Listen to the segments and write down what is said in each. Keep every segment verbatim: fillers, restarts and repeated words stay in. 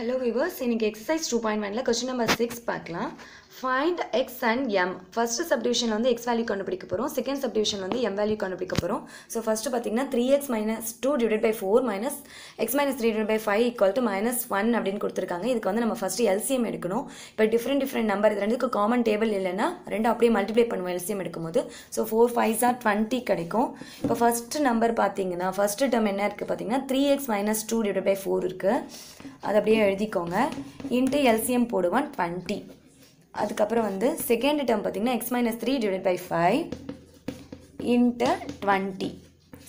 Hello viewers, இன்னைக்கு exercise two point one question number six பார்க்கலாம். Find x and m. First subdivision வந்து x value கண்டுபிடிக்க போறோம். Second subdivision வந்து m value கண்டுபிடிக்க போறோம். So first பாத்தீங்கன்னா three x minus two divided by four minus x minus three divided by five equal to minus one அப்படினு கொடுத்திருக்காங்க. இதுக்கு வந்து நம்ம first L C M எடுக்கணும். இப்போ different different number இது ரெண்டுக்கு common table இல்லனா ரெண்டு அப்படியே multiply பண்ணுவோம் L C M எடுக்கும்போது. So four fives are twenty கிடைக்கும். இப்போ first number பாத்தீங்கன்னா first term என்ன இருக்கு பாத்தீங்கன்னா three x minus two divided by four இருக்கு. அது அப்படியே எழுதிக்கோங்க. இன்ட்டு L C M போடுவான் twenty. அதுக்கப்புறம் வந்து செகண்ட் டேர்ம் பார்த்தீங்கன்னா x minus three divided by five into twenty.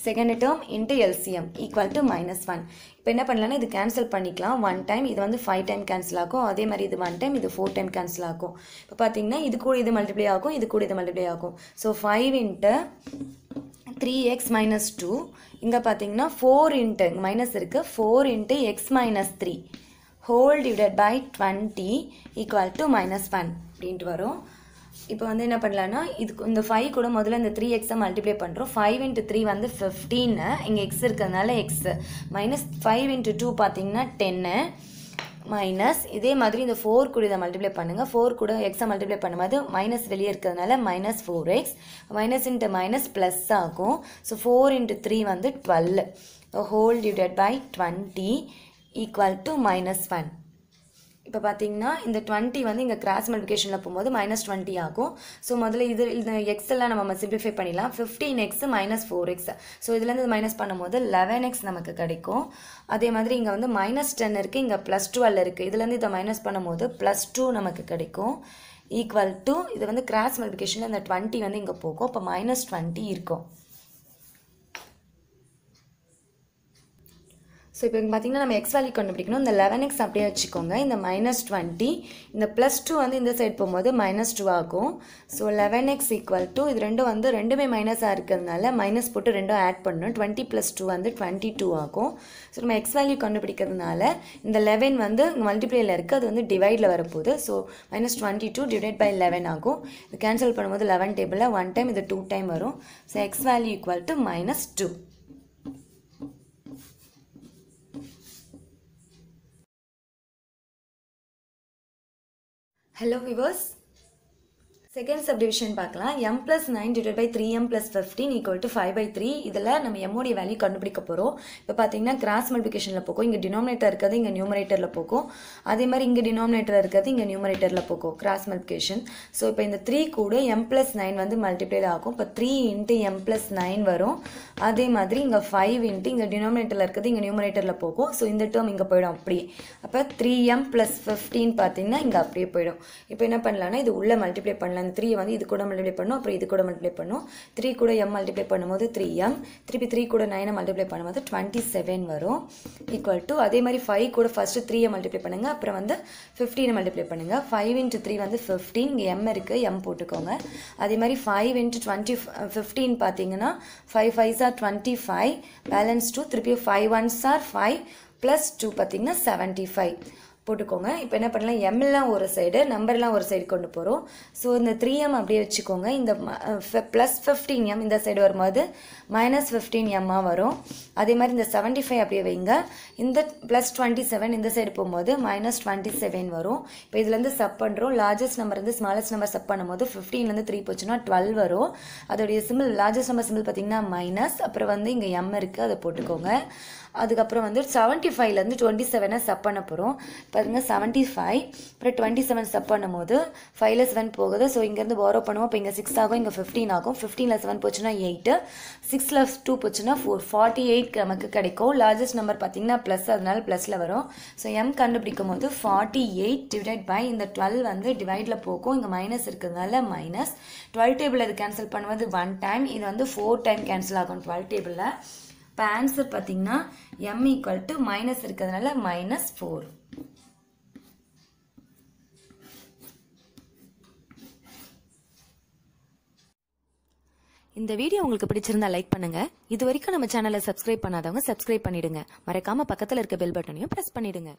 Second term into L C M equal to minus one. இப்போ என்ன பண்ணலாம்னா இது கேன்சல் பண்ணிக்கலாம். ஒன் டைம் இது வந்து ஃபைவ் டைம் கேன்சல் ஆகும். அதே மாதிரி இது ஒன் டைம் இது ஃபோர் டைம் கேன்சல் ஆகும். இப்போ பார்த்தீங்கன்னா இது கூட இது மல்டிப்ளை ஆகும், இது கூட இது மல்டிப்ளை ஆகும். So five into three x minus two. இங்கே பார்த்தீங்கன்னா ஃபோர் இன்ட்டு மைனஸ் இருக்குது, four into x minus three whole divided by twenty equal to minus one அப்படின்ட்டு வரும். இப்போ வந்து என்ன பண்ணலான்னா இது இந்த ஃபைவ் கூட முதல்ல இந்த த்ரீ எக்ஸை மல்டிப்ளை பண்ணுறோம். ஃபைவ் இன்ட்டு த்ரீ வந்து ஃபிஃப்டீனு, இங்கே எக்ஸ் இருக்கிறதுனால x minus five into two பார்த்தீங்கன்னா டென்னு மைனஸ் இதே மாதிரி இந்த ஃபோர் கூட இதை மல்டிப்ளை பண்ணுங்கள். ஃபோர் கூட எக்ஸை மல்டிப்ளை பண்ணும்போது மைனஸ் வெளியே இருக்கிறதுனால minus four x minus into minus plus ஆகும். ஸோ ஃபோர் இன்ட்டு த்ரீ வந்து twelve whole divided by twenty equal to minus one. இப்போ பார்த்தீங்கன்னா இந்த டுவெண்ட்டி வந்து இங்கே கிராஸ் மல்டிபிகேஷனில் போகும்போது மைனஸ் டுவெண்ட்டி ஆகும். ஸோ முதல்ல இது இந்த எக்ஸ் எல்லாம் நம்ம சிம்பிளிஃபை பண்ணிடலாம். Fifteen x minus four x, so இதுலேருந்து மைனஸ் பண்ணும்போது லெவன் எக்ஸ் நமக்கு கிடைக்கும். அதே மாதிரி இங்கே வந்து மைனஸ் டென் இருக்குது, இங்கே ப்ளஸ் டுவெல் இருக்குது. இதுலேருந்து இதை மைனஸ் பண்ணும்போது ப்ளஸ் டூ நமக்கு கிடைக்கும் ஈக்குவல் டு இது வந்து கிராஸ் மல்டிபிகேஷனில் இந்த டுவெண்ட்டி வந்து இங்கே போகும். இப்போ மைனஸ் டுவெண்ட்டி இருக்கும். ஸோ இப்போ பார்த்தீங்கன்னா நம்ம எக்ஸ் வேல்யூ கண்டுபிடிக்கணும். இந்த லெவன் எக்ஸ் அப்படியே வச்சுக்கோங்க, இந்த மைனஸ் டுவெண்ட்டி இந்த ப்ளஸ் டூ வந்து இந்த சைடு போகும்போது மைனஸ் டூ ஆகும். So eleven x equal to இது ரெண்டும் வந்து ரெண்டுமே மைனஸாக இருக்கிறதுனால மைனஸ் போட்டு ரெண்டும் ஆட் பண்ணணும். டுவெண்ட்டி ப்ளஸ் டூ வந்து டுவெண்ட்டி டூ ஆகும். ஸோ நம்ம எக்ஸ் வேல்யூ கண்டுபிடிக்கிறதுனால இந்த லெவன் வந்து மல்டிப்ளேயில் இருக்குது, அது வந்து டிவைடில் வரப்போகுது. So minus twenty two divide by eleven ஆகும். இது கேன்சல் பண்ணும்போது லெவன் டேபிளில் ஒன் டைம் இது டூ டைம் வரும். So x value equal to minus two. Hello viewers, second subdivision பார்க்கலாம். m plus nine divided by three m plus fifteen equal to five by three. இதில் நம்ம m உடைய value கண்டுபிடிக்க போகிறோம். இப்போ பார்த்தீங்கன்னா கிராஸ் மல்டிபிகேஷனில் போகும். இங்கே டினாமினேட்டர் இருக்கிறது இங்கே நியூமரேட்டரில் போகும். அதே மாதிரி இங்கே டினாமினேட்டர் இருக்கிறது இங்கே நியூமரேட்டரில் போகும் கிராஸ் மல்டிபிகேஷன். ஸோ இப்போ இந்த த்ரீ கூட m plus nine வந்து மல்டிப்ளை ஆகும். இப்போ three into m plus nine வரும். அதே மாதிரி இங்கே ஃபைவ் இன்ட்டு இங்கே டினாமினேட்டரில் இருக்கிறது இங்கே நியூமரேட்டரில் போகும். ஸோ இந்த டேர்ம் இங்கே போயிடும் அப்படியே. அப்போ த்ரீ m plus fifteen பார்த்தீங்கன்னா இங்கே அப்படியே போயிடும். இப்போ என்ன பண்ணலான்னா இது உள்ளே மல்டிப்ளை பண்ணலாம். அந்த த்ரீ வந்து இது கூட மல்டிப்ளை பண்ணும், அப்புறம் இது கூட மல்டிப்ளை பண்ணும். த்ரீ கூட எம் மல்டிப்ளை பண்ணும்போது த்ரீ எம், திருப்பி த்ரீ கூட நைனை மல்டிப்ளை பண்ணும்போது டுவெண்ட்டி செவன் வரும் ஈக்குவல் டு. அதே மாதிரி ஃபைவ் கூட ஃபஸ்ட்டு த்ரீயை மல்டிப்ளை பண்ணுங்கள், அப்புறம் வந்து ஃபிஃப்டீனை மல்டிப்ளை பண்ணுங்கள். ஃபைவ் இன்ட்டு த்ரீ வந்து ஃபிஃப்டீன், இங்கே எம் இருக்குது எம் போட்டுக்கோங்க. அதே மாதிரி ஃபைவ் இன்ட்டு டுவெண்ட்டி ஃபிஃப்டீன் பார்த்தீங்கன்னா five fives are twenty five balance two, திருப்பி five ones are five plus two பார்த்தீங்கன்னா செவன்ட்டி ஃபைவ் போட்டுக்கோங்க. இப்போ என்ன பண்ணலாம், எம்எல்லாம் ஒரு சைடு நம்பர்லாம் ஒரு சைடு கொண்டு போகிறோம். ஸோ இந்த த்ரீ எம் அப்படியே வச்சுக்கோங்க. இந்த ப்ளஸ் ஃபிஃப்டீன் எம் இந்த சைடு வரும்போது மைனஸ் ஃபிஃப்டீன் எம்மாக வரும். அதே மாதிரி இந்த செவன்ட்டி ஃபைவ் அப்படியே வைங்க. இந்த ப்ளஸ் டுவெண்ட்டி செவன் இந்த சைடு போகும்போது மைனஸ் டுவெண்ட்டி செவன் வரும். இப்போ இதுலேருந்து சப் பண்ணுறோம். லார்ஜஸ்ட் நம்பர் வந்து ஸ்மாலஸ்ட் நம்பர் சப் பண்ணும்போது ஃபிஃப்டீன்லேருந்து த்ரீ போச்சுன்னா டுவெல் வரும். அதோடைய சிம்பிள் லார்ஜஸ்ட் நம்பர் சிம்பிள் பார்த்தீங்கன்னா மைனஸ், அப்புறம் வந்து இங்கே எம் இருக்குது அதை போட்டுக்கோங்க. அதுக்கப்புறம் வந்து செவன்ட்டி ஃபைவ்லேருந்து டுவெண்ட்டி செவனை சப் பண்ண போகிறோம். பாருங்கள் செவன்ட்டி ஃபைவ் அப்புறம் டுவெண்ட்டி செவன் சப் பண்ணும் போது ஃபைவ்ல செவன் போகுது. ஸோ இங்கேருந்து போரோ பண்ணுவோம். இப்போ இங்கே சிக்ஸ் ஆகும், இங்கே ஃபிஃப்டீன் ஆகும். ஃபிஃப்டீனில் செவன் போச்சுன்னா எயிட்டு, சிக்ஸில் டூ போச்சுன்னா ஃபோர், ஃபார்ட்டி எயிட் நமக்கு கிடைக்கும். லார்ஜஸ்ட் நம்பர் பார்த்தீங்கன்னா ப்ளஸ், அதனால ப்ளஸில் வரும். ஸோ எம் கண்டுபிடிக்கும் போது ஃபார்ட்டி எயிட் டிவைட் பை இந்த டுவெல் வந்து டிவைடில் போகும். இங்கே மைனஸ் இருக்கிறதுனால மைனஸ் டுவெல் டேபிள் அது கேன்சல் பண்ணுவது ஒன் டைம், இது வந்து ஃபோர் டைம் கேன்சல் ஆகும் டுவெல் டேபிளில். இப்போ ஆன்சர் பார்த்தீங்கன்னா எம் ஈக்குவல் டு மைனஸ் இருக்கிறதுனால மைனஸ் ஃபோர். இந்த வீடியோ உங்களுக்கு பிடிச்சிருந்தா லைக் பண்ணுங்க. இது வரைக்கும் நம்ம சேனலை சப்ஸ்கிரைப் பண்ணாதவங்க சப்ஸ்கிரைப் பண்ணிடுங்க. மறக்காம பக்கத்தில் இருக்க பெல் பட்டனையும் ப்ரெஸ் பண்ணிடுங்க.